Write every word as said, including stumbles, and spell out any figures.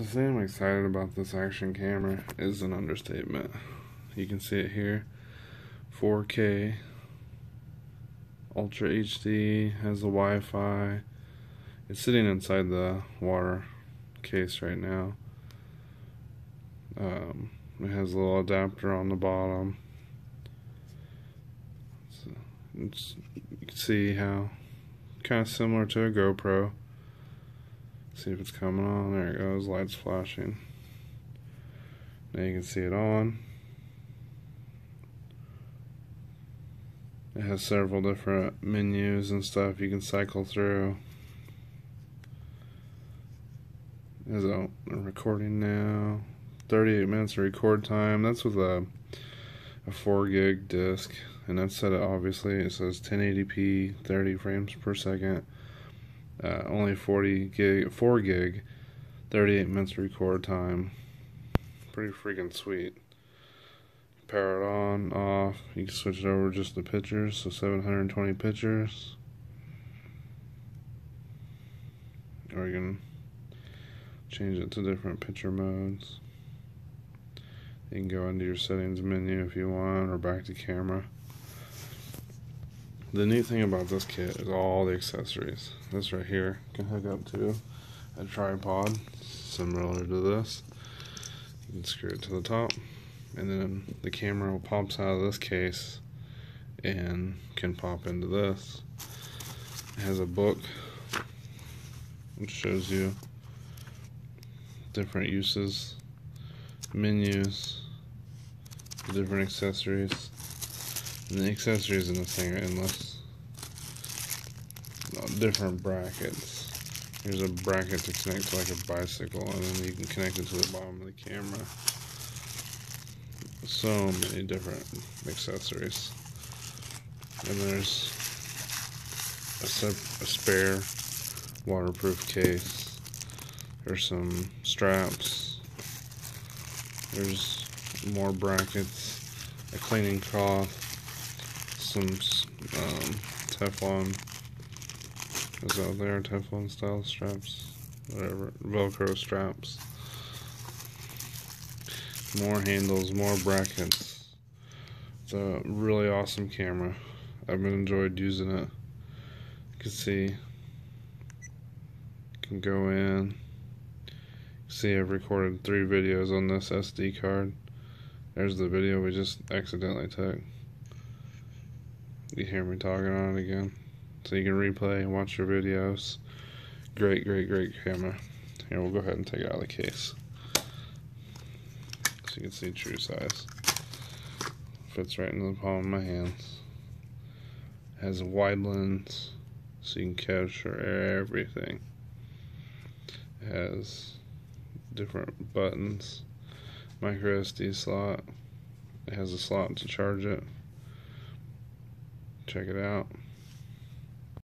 To say I'm excited about this action camera is an understatement. You can see it here, four K, Ultra H D, has the Wi-Fi. It's sitting inside the water case right now. Um, it has a little adapter on the bottom. So it's, you can see how kind of similar to a GoPro. See if it's coming on. There it goes. Lights flashing. Now you can see it on. It has several different menus and stuff you can cycle through. There's a recording now. thirty-eight minutes of record time. That's with a a four gig disc, and that's set it obviously. It says ten eighty p, thirty frames per second. Uh, only forty gig, four gig, thirty-eight minutes record time. Pretty freaking sweet. Power it on, off. You can switch it over just to pictures, so seven hundred twenty pictures. Or you can change it to different picture modes. You can go into your settings menu if you want, or back to camera. The neat thing about this kit is all the accessories. This right here can hook up to a tripod similar to this. You can screw it to the top, and then the camera pops out of this case and can pop into this. It has a book which shows you different uses, menus, different accessories. And the accessories in this thing are endless. No, different brackets. Here's a bracket to connect to like a bicycle, and then you can connect it to the bottom of the camera. So many different accessories. And there's a, sep a spare waterproof case. There's some straps. There's more brackets. A cleaning cloth. Some um, Teflon is out there, Teflon style straps, whatever, Velcro straps. More handles, more brackets. It's a really awesome camera. I've enjoyed using it. You can see, you can go in. You can see I've recorded three videos on this S D card. There's the video we just accidentally took. You hear me talking on it again. So you can replay and watch your videos. Great, great, great camera. Here, we'll go ahead and take it out of the case. So you can see true size. Fits right into the palm of my hands. Has a wide lens, so you can capture everything. It has different buttons. Micro S D slot. It has a slot to charge it. Check it out.